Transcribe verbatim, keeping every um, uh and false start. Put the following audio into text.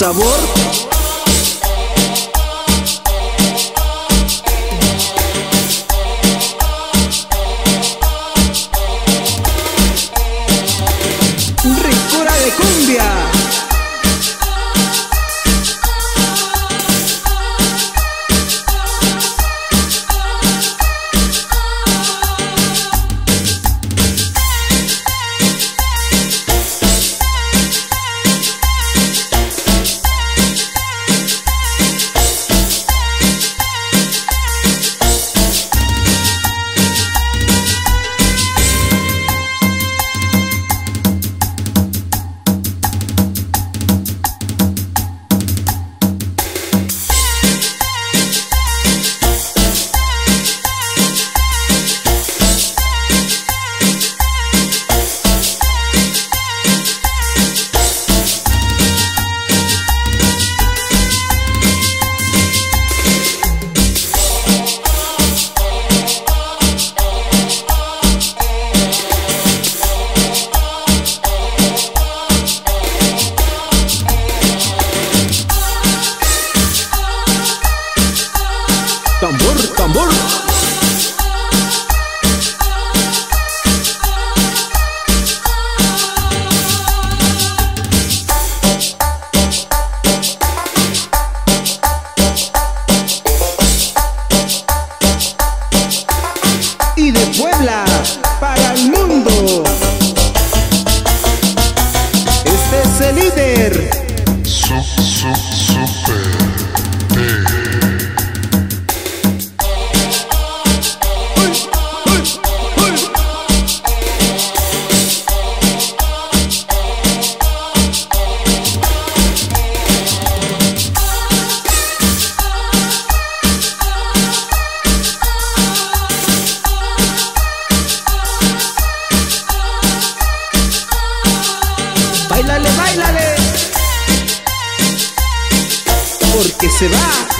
sabor. Ricura de cumbia. Tambor, tambor. Y de Puebla para el mundo. Este es el líder. Sup, sup, super. ¡Báilale, báilale! Porque se va.